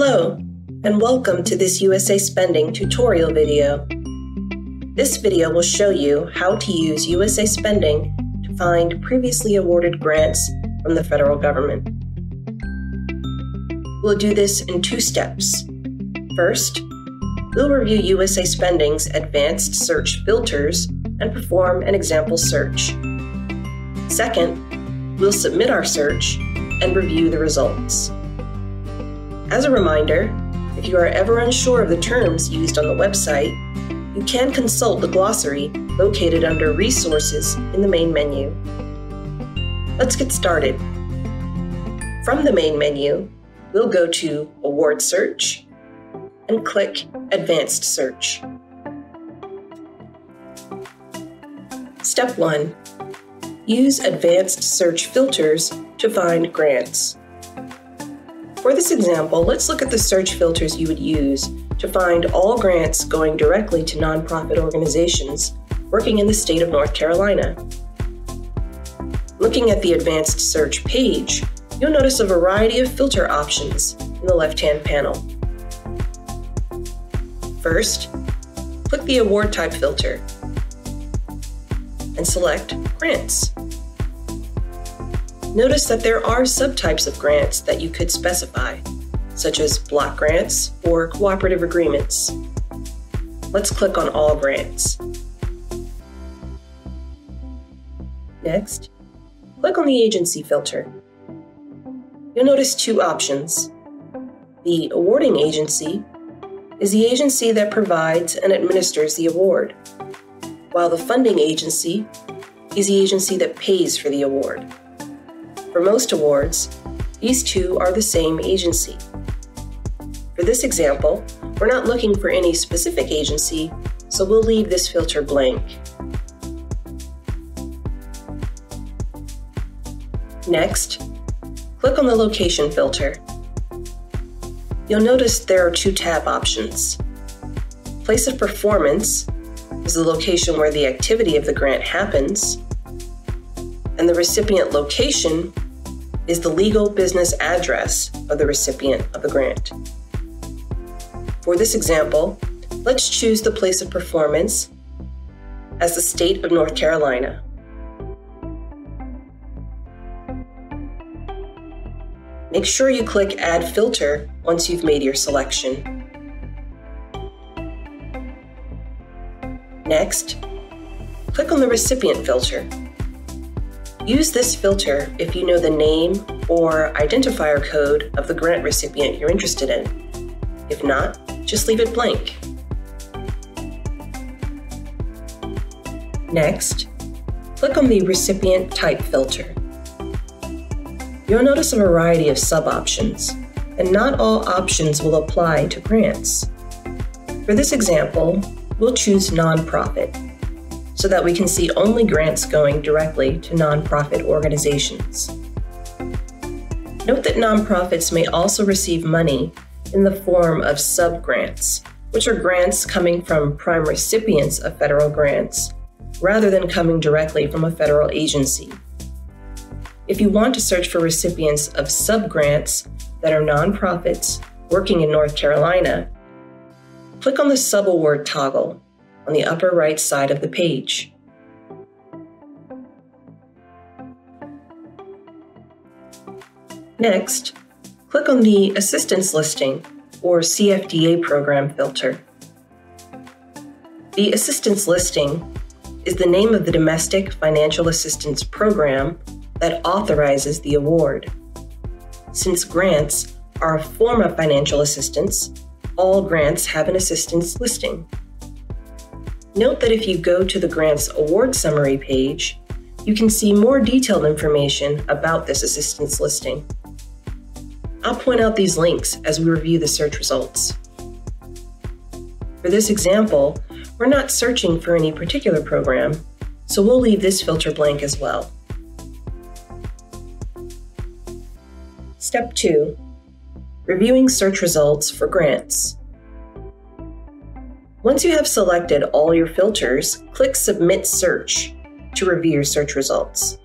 Hello, and welcome to this USA Spending tutorial video. This video will show you how to use USA Spending to find previously awarded grants from the federal government. We'll do this in two steps. First, we'll review USA Spending's advanced search filters and perform an example search. Second, we'll submit our search and review the results. As a reminder, if you are ever unsure of the terms used on the website, you can consult the glossary located under Resources in the main menu. Let's get started. From the main menu, we'll go to Award Search and click Advanced Search. Step 1. Use advanced search filters to find grants. For this example, let's look at the search filters you would use to find all grants going directly to nonprofit organizations working in the state of North Carolina. Looking at the advanced search page, you'll notice a variety of filter options in the left-hand panel. First, click the award type filter and select Grants. Notice that there are subtypes of grants that you could specify, such as block grants or cooperative agreements. Let's click on All Grants. Next, click on the Agency filter. You'll notice two options. The awarding agency is the agency that provides and administers the award, while the funding agency is the agency that pays for the award. For most awards, these two are the same agency. For this example, we're not looking for any specific agency, so we'll leave this filter blank. Next, click on the location filter. You'll notice there are two tab options. Place of performance is the location where the activity of the grant happens, and the recipient location is the legal business address of the recipient of the grant. For this example, let's choose the place of performance as the state of North Carolina. Make sure you click Add Filter once you've made your selection. Next, click on the recipient filter. Use this filter if you know the name or identifier code of the grant recipient you're interested in. If not, just leave it blank. Next, click on the recipient type filter. You'll notice a variety of sub-options, and not all options will apply to grants. For this example, we'll choose nonprofit, so that we can see only grants going directly to nonprofit organizations. Note that nonprofits may also receive money in the form of sub-grants, which are grants coming from prime recipients of federal grants, rather than coming directly from a federal agency. If you want to search for recipients of sub-grants that are nonprofits working in North Carolina, click on the sub-award toggle on the upper right side of the page. Next, click on the Assistance Listing or CFDA program filter. The Assistance Listing is the name of the domestic financial assistance program that authorizes the award. Since grants are a form of financial assistance, all grants have an assistance listing. Note that if you go to the grant's award summary page, you can see more detailed information about this assistance listing. I'll point out these links as we review the search results. For this example, we're not searching for any particular program, so we'll leave this filter blank as well. Step 2. Reviewing search results for grants. Once you have selected all your filters, click Submit Search to review your search results.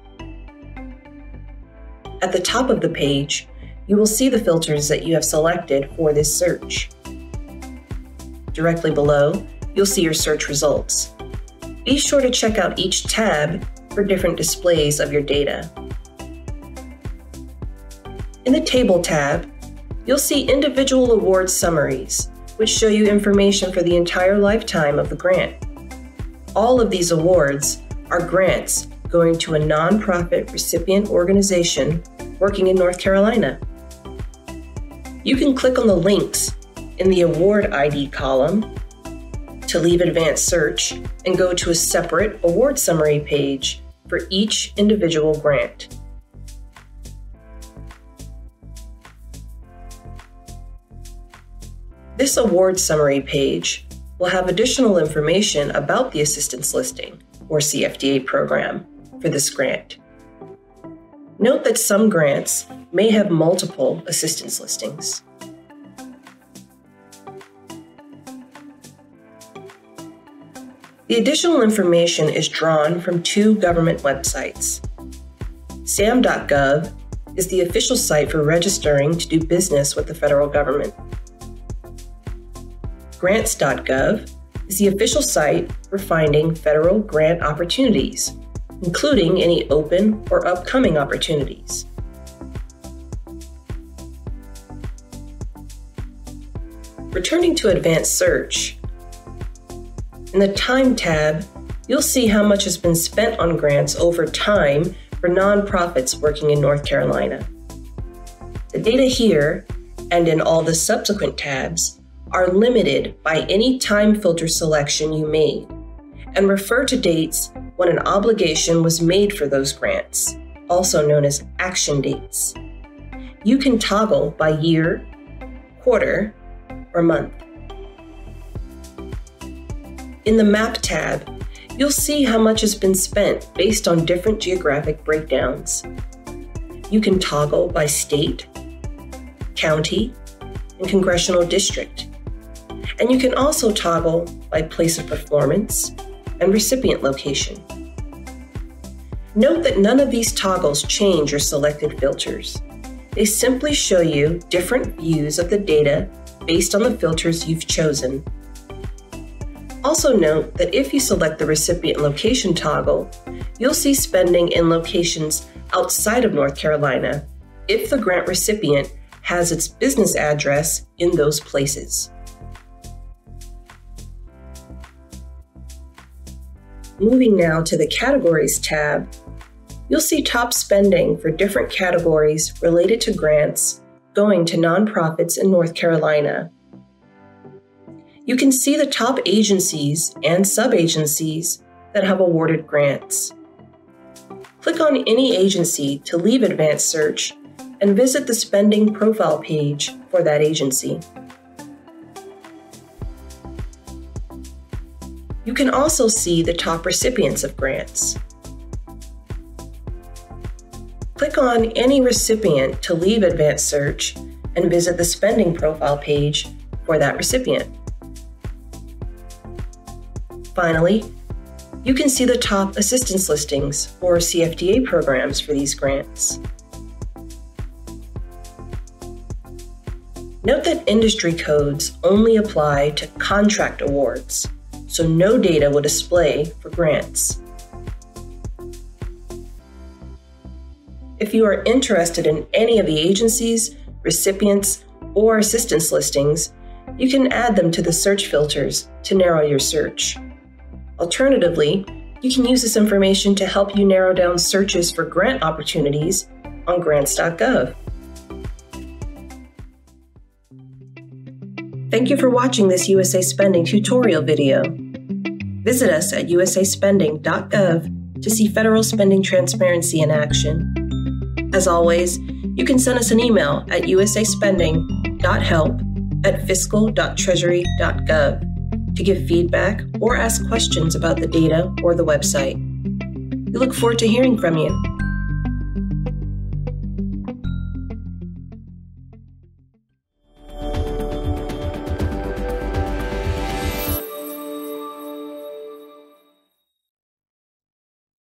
At the top of the page, you will see the filters that you have selected for this search. Directly below, you'll see your search results. Be sure to check out each tab for different displays of your data. In the Table tab, you'll see individual award summaries, which show you information for the entire lifetime of the grant. All of these awards are grants going to a nonprofit recipient organization working in North Carolina. You can click on the links in the Award ID column to leave advanced search and go to a separate award summary page for each individual grant. This award summary page will have additional information about the assistance listing, or CFDA program, for this grant. Note that some grants may have multiple assistance listings. The additional information is drawn from two government websites. SAM.gov is the official site for registering to do business with the federal government. Grants.gov is the official site for finding federal grant opportunities, including any open or upcoming opportunities. Returning to Advanced Search, in the Time tab, you'll see how much has been spent on grants over time for nonprofits working in North Carolina. The data here, and in all the subsequent tabs, are limited by any time filter selection you made, and refer to dates when an obligation was made for those grants, also known as action dates. You can toggle by year, quarter, or month. In the Map tab, you'll see how much has been spent based on different geographic breakdowns. You can toggle by state, county, and congressional district. And you can also toggle by place of performance and recipient location. Note that none of these toggles change your selected filters. They simply show you different views of the data based on the filters you've chosen. Also note that if you select the recipient location toggle, you'll see spending in locations outside of North Carolina if the grant recipient has its business address in those places. Moving now to the Categories tab, you'll see top spending for different categories related to grants going to nonprofits in North Carolina. You can see the top agencies and sub-agencies that have awarded grants. Click on any agency to leave advanced search and visit the spending profile page for that agency. You can also see the top recipients of grants. Click on any recipient to leave advanced search and visit the spending profile page for that recipient. Finally, you can see the top assistance listings or CFDA programs for these grants. Note that industry codes only apply to contract awards, so no data will display for grants. If you are interested in any of the agencies, recipients, or assistance listings, you can add them to the search filters to narrow your search. Alternatively, you can use this information to help you narrow down searches for grant opportunities on grants.gov. Thank you for watching this USA Spending tutorial video. Visit us at usaspending.gov to see federal spending transparency in action. As always, you can send us an email at usaspending.help@fiscal.treasury.gov to give feedback or ask questions about the data or the website. We look forward to hearing from you.